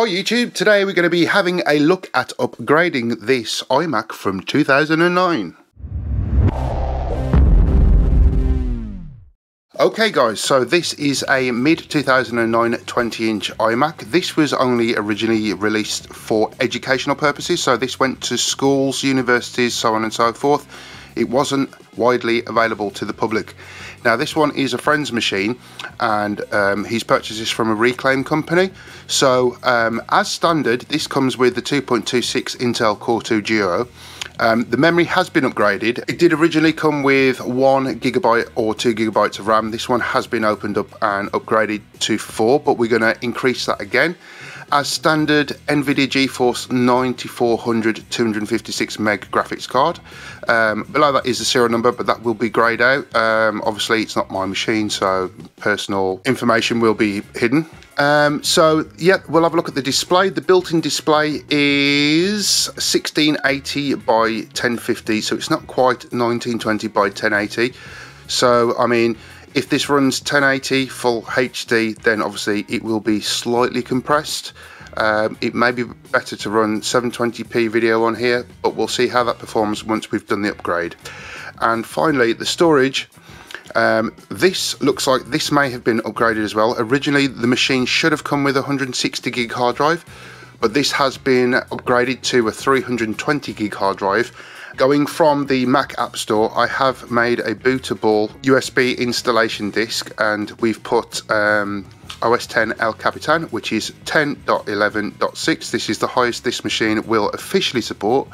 Hi YouTube, today we're going to be having a look at upgrading this iMac from 2009. Okay guys, so this is a mid-2009 20-inch iMac. This was only originally released for educational purposes, so this went to schools, universities, so on and so forth. It wasn't widely available to the public. Now this one is a friend's machine, and he's purchased this from a reclaim company. So as standard, this comes with the 2.26 Intel Core 2 Duo. The memory has been upgraded. It did originally come with 1 GB or 2 GB of RAM. This one has been opened up and upgraded to 4, but we're gonna increase that again. As standard, nvidia geforce 9400 256 meg graphics card. Below that is the serial number, but that will be greyed out. Obviously it's not my machine, so personal information will be hidden. Yeah, we'll have a look at the display. The built-in display is 1680 by 1050, so it's not quite 1920 by 1080. So I mean, if this runs 1080 full HD, then obviously it will be slightly compressed. It may be better to run 720p video on here, but we'll see how that performs once we've done the upgrade. And finally, the storage. This looks like this may have been upgraded as well. Originally, the machine should have come with a 160 gig hard drive, but this has been upgraded to a 320 gig hard drive. Going from the Mac App Store, I have made a bootable USB installation disk, and we've put OS 10 El Capitan, which is 10.11.6. This is the highest this machine will officially support.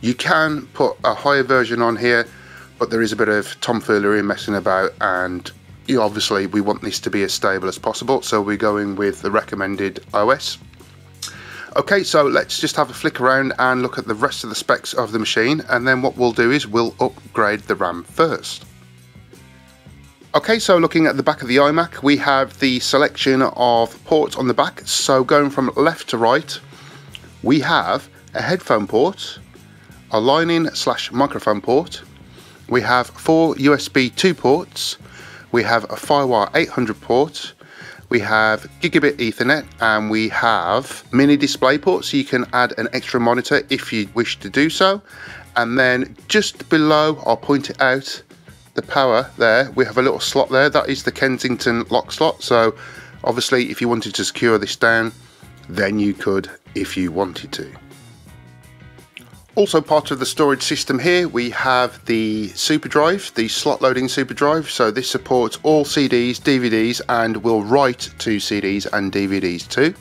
You can put a higher version on here, but there is a bit of tomfoolery messing about, and obviously we want this to be as stable as possible, so we're going with the recommended OS. Okay, so let's just have a flick around and look at the rest of the specs of the machine, and then what we'll do is we'll upgrade the RAM first. Okay, so looking at the back of the iMac, we have the selection of ports on the back. So going from left to right, we have a headphone port, a line-in/microphone port, we have 4 USB 2 ports, we have a FireWire 800 port, we have gigabit Ethernet, and we have mini display port, so you can add an extra monitor if you wish to do so. And then just below, I'll point it out, the power there, we have a little slot there. That is the Kensington lock slot. So obviously if you wanted to secure this down, then you could if you wanted to. Also part of the storage system here, we have the SuperDrive, the slot loading SuperDrive. So this supports all CDs, DVDs, and will write to CDs and DVDs too.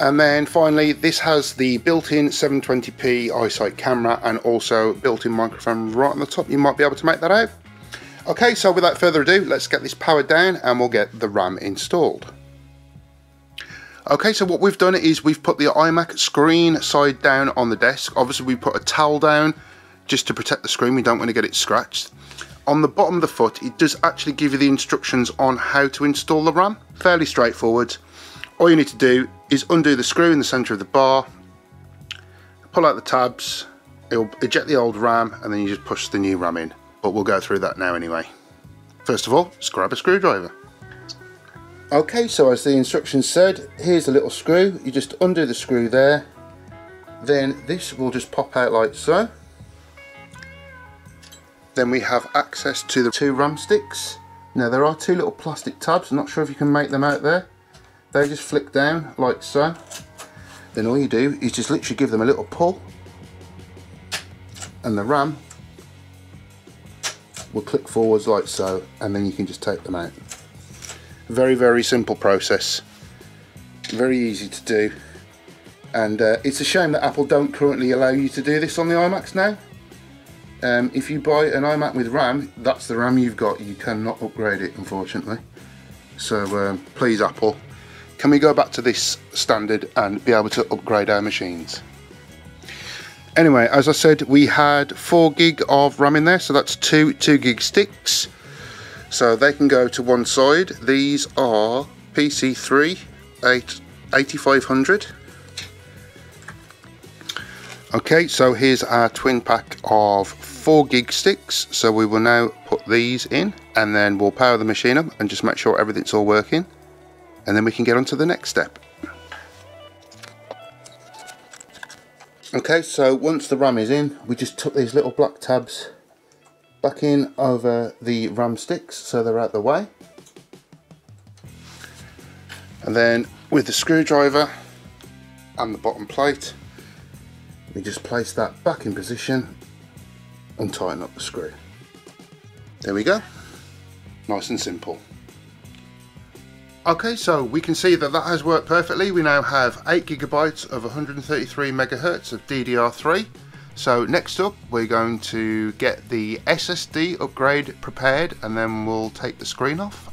And then finally, this has the built-in 720p iSight camera and also built-in microphone right on the top. You might be able to make that out. Okay, so without further ado, let's get this powered down and we'll get the RAM installed. Okay, so what we've done is we've put the iMac screen side down on the desk. Obviously we put a towel down just to protect the screen. We don't want to get it scratched. On the bottom of the foot, it does actually give you the instructions on how to install the RAM. Fairly straightforward. All you need to do is undo the screw in the center of the bar, pull out the tabs, it'll eject the old RAM, and then you just push the new RAM in. But we'll go through that now anyway. First of all, just grab a screwdriver. Okay, so as the instructions said, here's a little screw. You just undo the screw there, then this will just pop out like so. Then we have access to the 2 RAM sticks. Now there are 2 little plastic tabs, I'm not sure if you can make them out there. They just flick down like so. Then all you do is just literally give them a little pull, and the RAM will click forwards like so, and then you can just take them out. Very simple process, very easy to do, and it's a shame that Apple don't currently allow you to do this on the iMacs now. If you buy an iMac with RAM, that's the RAM you've got, you cannot upgrade it unfortunately. So please Apple, can we go back to this standard and be able to upgrade our machines? Anyway, as I said, we had 4 GB of RAM in there, so that's 2 2 GB sticks. So they can go to one side. These are PC3 8500. Okay, so here's our twin pack of 4 GB sticks. So we will now put these in, and then we'll power the machine up and just make sure everything's all working. And then we can get on to the next step. Okay, so once the RAM is in, we just tuck these little black tabs back in over the RAM sticks so they're out the way. And then with the screwdriver and the bottom plate, we just place that back in position and tighten up the screw. There we go. Nice and simple. Okay, so we can see that that has worked perfectly. We now have 8 GB of 133 megahertz of DDR3. So next up, we're going to get the SSD upgrade prepared and then we'll take the screen off.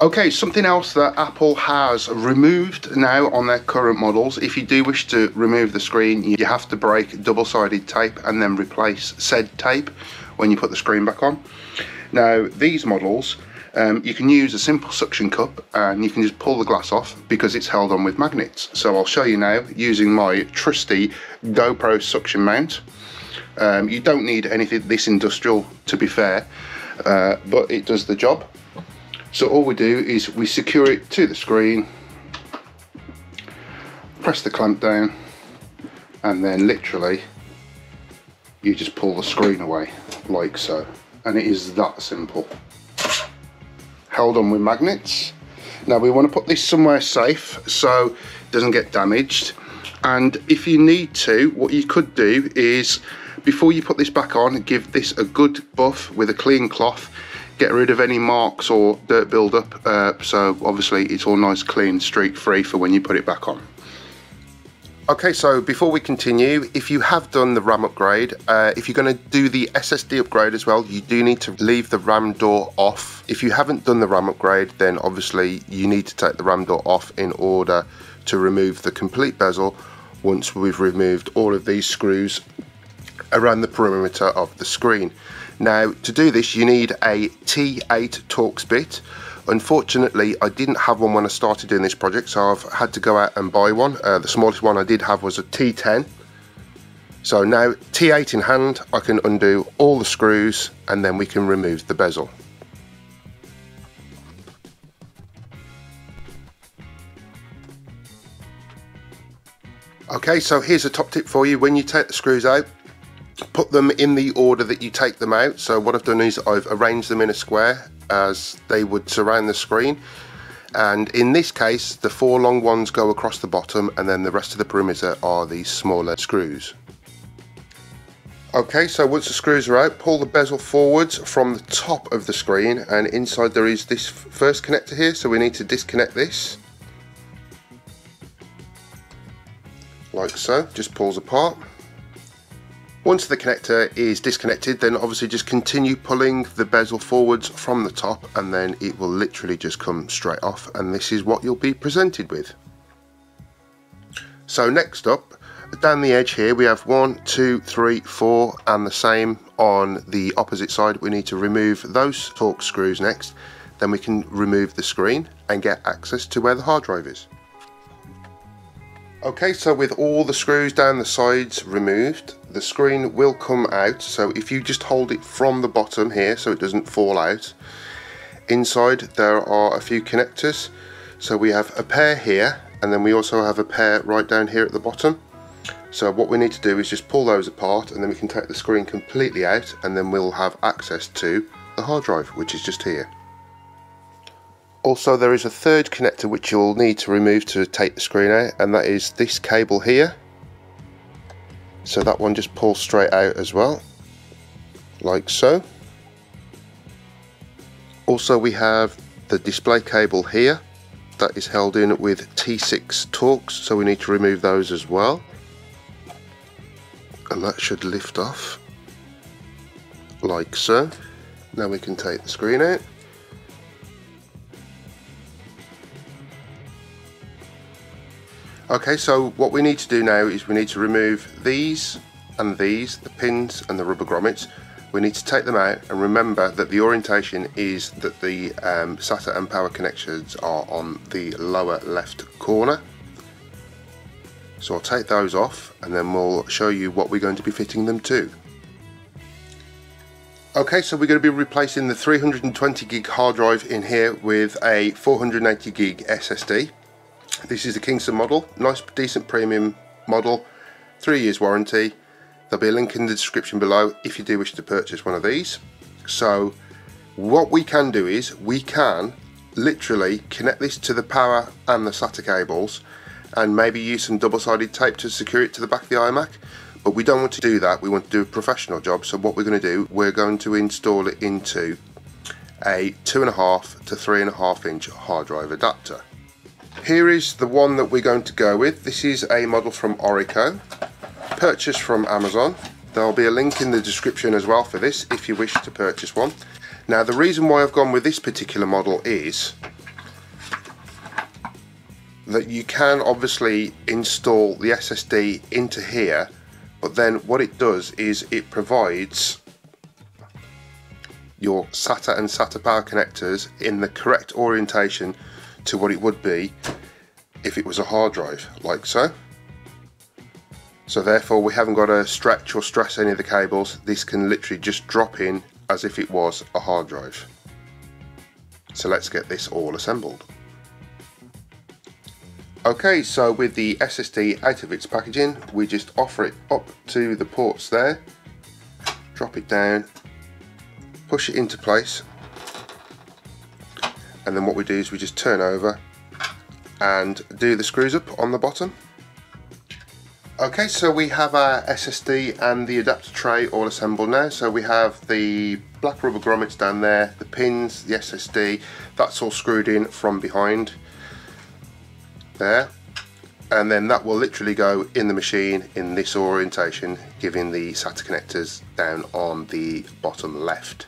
Okay, something else that Apple has removed now on their current models, if you do wish to remove the screen, you have to break double-sided tape and then replace said tape when you put the screen back on. Now, these models, you can use a simple suction cup and you can just pull the glass off because it's held on with magnets. So I'll show you now using my trusty GoPro suction mount. You don't need anything this industrial, to be fair, but it does the job. So all we do is we secure it to the screen, press the clamp down, and then literally you just pull the screen away like so, and it is that simple. Held on with magnets. Now we want to put this somewhere safe so it doesn't get damaged, and if you need to, what you could do is before you put this back on, give this a good buff with a clean cloth. Get rid of any marks or dirt buildup, so obviously it's all nice, clean, streak free for when you put it back on. Okay, so before we continue, if you have done the RAM upgrade, if you're going to do the SSD upgrade as well, you do need to leave the RAM door off. If you haven't done the RAM upgrade, then obviously you need to take the RAM door off in order to remove the complete bezel once we've removed all of these screws around the perimeter of the screen. Now, to do this, you need a T8 Torx bit. Unfortunately, I didn't have one when I started doing this project, so I've had to go out and buy one. The smallest one I did have was a T10. So now, T8 in hand, I can undo all the screws and then we can remove the bezel. Okay, so here's a top tip for you. When you take the screws out, put them in the order that you take them out. So what I've done is I've arranged them in a square as they would surround the screen, and in this case the four long ones go across the bottom and then the rest of the perimeter are these smaller screws. Okay, so once the screws are out, pull the bezel forwards from the top of the screen, and inside there is this first connector here, so we need to disconnect this like so. Just pulls apart. Once the connector is disconnected, then obviously just continue pulling the bezel forwards from the top and then it will literally just come straight off, and this is what you'll be presented with. So next up, down the edge here we have 1, 2, 3, 4 and the same on the opposite side. We need to remove those Torx screws next, then we can remove the screen and get access to where the hard drive is. Okay, so with all the screws down the sides removed, the screen will come out. So if you just hold it from the bottom here so it doesn't fall out, inside there are a few connectors. So we have a pair here and then we also have a pair right down here at the bottom. So what we need to do is just pull those apart and then we can take the screen completely out, and then we'll have access to the hard drive, which is just here. Also, there is a third connector which you'll need to remove to take the screen out, and that is this cable here. So that one just pulls straight out as well, like so. Also, we have the display cable here that is held in with T6 Torx, so we need to remove those as well. And that should lift off, like so. Now we can take the screen out. Okay, so what we need to do now is we need to remove these and these, the pins and the rubber grommets. We need to take them out, and remember that the orientation is that the SATA and power connections are on the lower left corner. So I'll take those off and then we'll show you what we're going to be fitting them to. Okay, so we're going to be replacing the 320 GB hard drive in here with a 480 GB SSD. This is a Kingston model, nice decent premium model, 3 years warranty. There'll be a link in the description below if you do wish to purchase one of these. So what we can do is we can literally connect this to the power and the SATA cables and maybe use some double-sided tape to secure it to the back of the iMac, but we don't want to do that. We want to do a professional job. So what we're going to do, we're going to install it into a 2.5 to 3.5 inch hard drive adapter. Here is the one that we're going to go with. This is a model from Orico, purchased from Amazon. There'll be a link in the description as well for this if you wish to purchase one. Now the reason why I've gone with this particular model is that you can obviously install the SSD into here, but then what it does is it provides your SATA and SATA power connectors in the correct orientation to what it would be if it was a hard drive, like so. So therefore we haven't got to stretch or stress any of the cables. This can literally just drop in as if it was a hard drive. So let's get this all assembled. Okay, so with the SSD out of its packaging, we just offer it up to the ports there, drop it down, push it into place, and then what we do is we just turn over and do the screws up on the bottom. Okay, so we have our SSD and the adapter tray all assembled now. So we have the black rubber grommets down there, the pins, the SSD, that's all screwed in from behind there, and then that will literally go in the machine in this orientation, giving the SATA connectors down on the bottom left.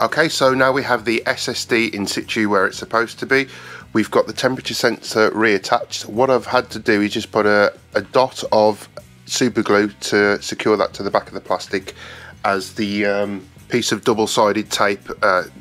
Okay, so now we have the SSD in situ where it's supposed to be. We've got the temperature sensor reattached. What I've had to do is just put a dot of super glue to secure that to the back of the plastic, as the piece of double-sided tape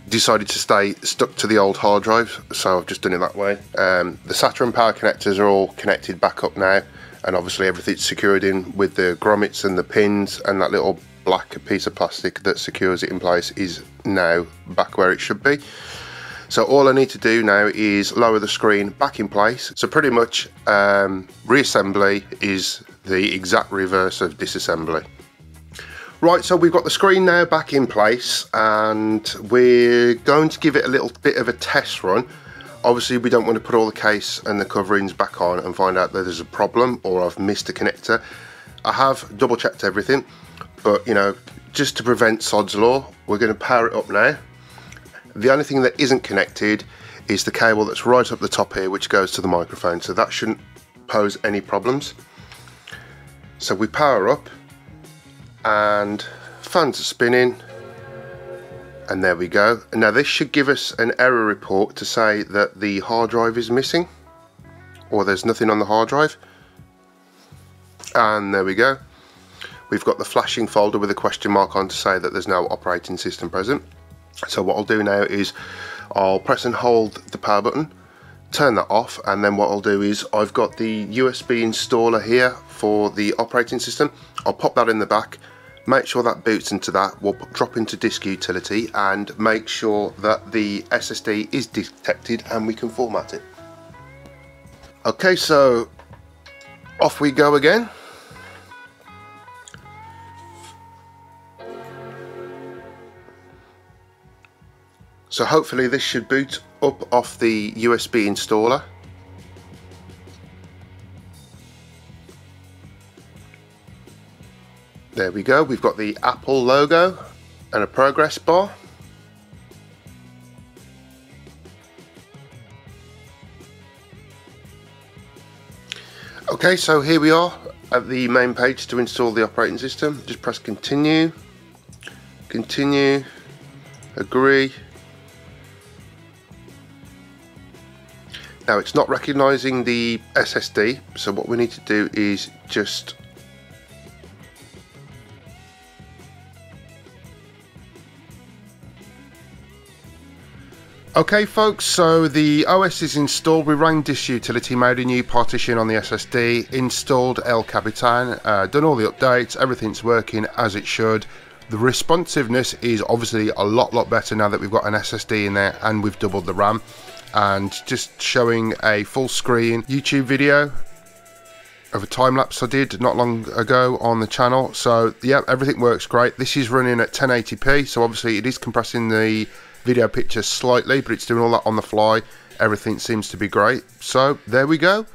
decided to stay stuck to the old hard drive, so I've just done it that way. The SATA and power connectors are all connected back up now, and obviously everything's secured in with the grommets and the pins, and that little black piece of plastic that secures it in place is now back where it should be. So all I need to do now is lower the screen back in place. So pretty much reassembly is the exact reverse of disassembly. Right, so we've got the screen now back in place, and we're going to give it a little bit of a test run. Obviously we don't want to put all the case and the coverings back on and find out that there's a problem or I've missed a connector. I have double checked everything, but you know, just to prevent sod's law, we're going to power it up now. The only thing that isn't connected is the cable that's right up the top here, which goes to the microphone, so that shouldn't pose any problems. So we power up, and fans are spinning, and there we go. Now this should give us an error report to say that the hard drive is missing, or there's nothing on the hard drive, and there we go. We've got the flashing folder with a question mark on to say that there's no operating system present. So what I'll do now is I'll press and hold the power button, turn that off, and then what I'll do is I've got the USB installer here for the operating system. I'll pop that in the back, make sure that boots into that, we'll drop into disk utility and make sure that the SSD is detected and we can format it. Okay, so off we go again. So hopefully this should boot up off the USB installer. There we go, we've got the Apple logo and a progress bar. Okay, so here we are at the main page to install the operating system. Just press continue, continue, agree. Now it's not recognizing the SSD, so what we need to do is just okay folks, so the OS is installed. We ran disk utility, made a new partition on the SSD, installed El Capitan, done all the updates, everything's working as it should. The responsiveness is obviously a lot better now that we've got an SSD in there and we've doubled the RAM. And just showing a full screen YouTube video of a time lapse I did not long ago on the channel. So yeah, everything works great. This is running at 1080p, so obviously it is compressing the video picture slightly, but it's doing all that on the fly. Everything seems to be great. So there we go.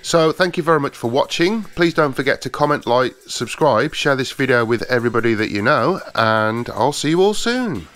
So thank you very much for watching. Please don't forget to comment, like, subscribe, share this video with everybody that you know, and I'll see you all soon.